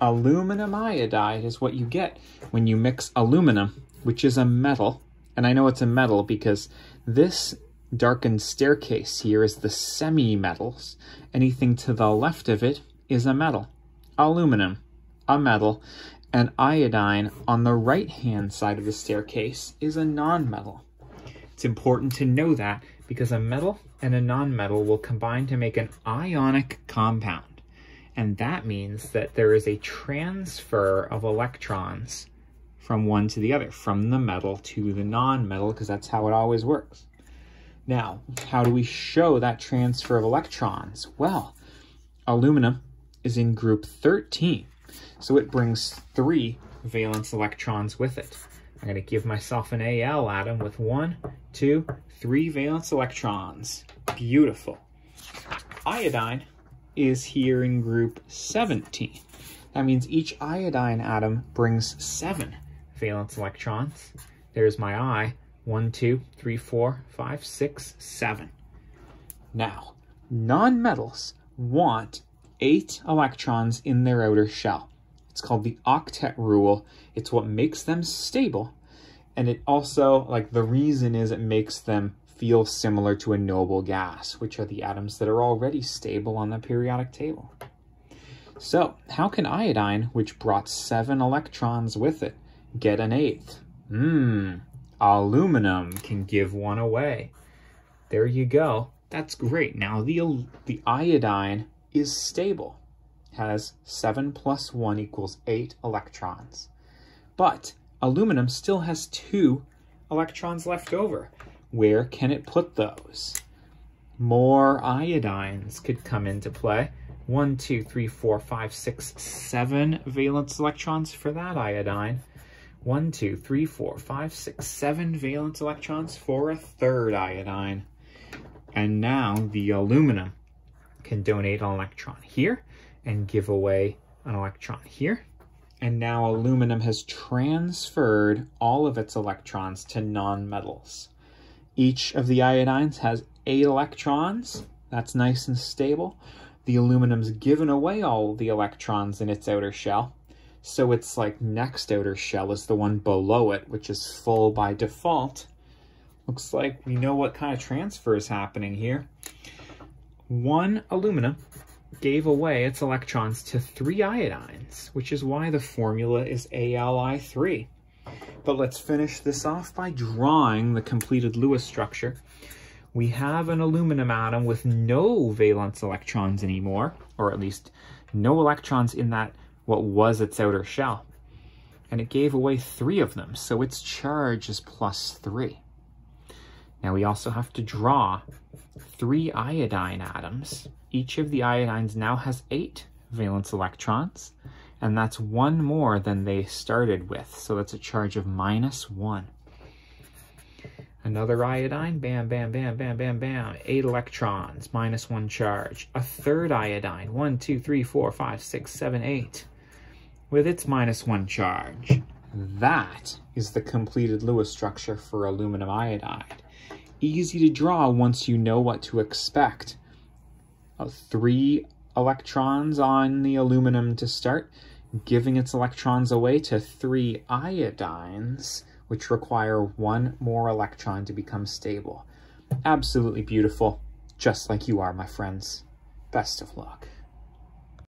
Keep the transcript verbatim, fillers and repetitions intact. aluminum iodide is what you get when you mix aluminum, which is a metal. And I know it's a metal because this darkened staircase here is the semi-metals. Anything to the left of it is a metal. Aluminum, a metal, and iodine on the right-hand side of the staircase is a non-metal. It's important to know that because a metal and a non-metal will combine to make an ionic compound. And that means that there is a transfer of electrons from one to the other, from the metal to the non-metal, because that's how it always works. Now, how do we show that transfer of electrons? Well, aluminum is in group thirteen, so it brings three valence electrons with it. I'm going to give myself an Al atom with one, two, three valence electrons. Beautiful. Iodine is here in group seventeen. That means each iodine atom brings seven valence electrons. There's my I. One, two, three, four, five, six, seven. Now, nonmetals want eight electrons in their outer shell. It's called the octet rule. It's what makes them stable. And it also, like, the reason is it makes them feel similar to a noble gas, which are the atoms that are already stable on the periodic table. So, how can iodine, which brought seven electrons with it, get an eighth? Hmm, aluminum can give one away. There you go. That's great. Now, the, the iodine is stable, has seven plus one equals eight electrons. But aluminum still has two electrons left over. Where can it put those? More iodines could come into play. One, two, three, four, five, six, seven valence electrons for that iodine. One, two, three, four, five, six, seven valence electrons for a third iodine. And now the aluminum can donate an electron here and give away an electron here. And now aluminum has transferred all of its electrons to nonmetals. Each of the iodines has eight electrons. That's nice and stable. The aluminum's given away all the electrons in its outer shell, so its like next outer shell is the one below it, which is full by default. Looks like we know what kind of transfer is happening here. One aluminum gave away its electrons to three iodines, which is why the formula is A L I three. But let's finish this off by drawing the completed Lewis structure. We have an aluminum atom with no valence electrons anymore, or at least no electrons in that what was its outer shell. And it gave away three of them, so its charge is plus three. Now we also have to draw three iodine atoms. Each of the iodines now has eight valence electrons, and that's one more than they started with, so that's a charge of minus one. Another iodine, bam, bam, bam, bam, bam, bam, eight electrons, minus one charge. A third iodine, one, two, three, four, five, six, seven, eight, with its minus one charge. That is the completed Lewis structure for aluminum iodide. Easy to draw once you know what to expect. Uh, three electrons on the aluminum to start, giving its electrons away to three iodines, which require one more electron to become stable. Absolutely beautiful, just like you are, my friends. Best of luck.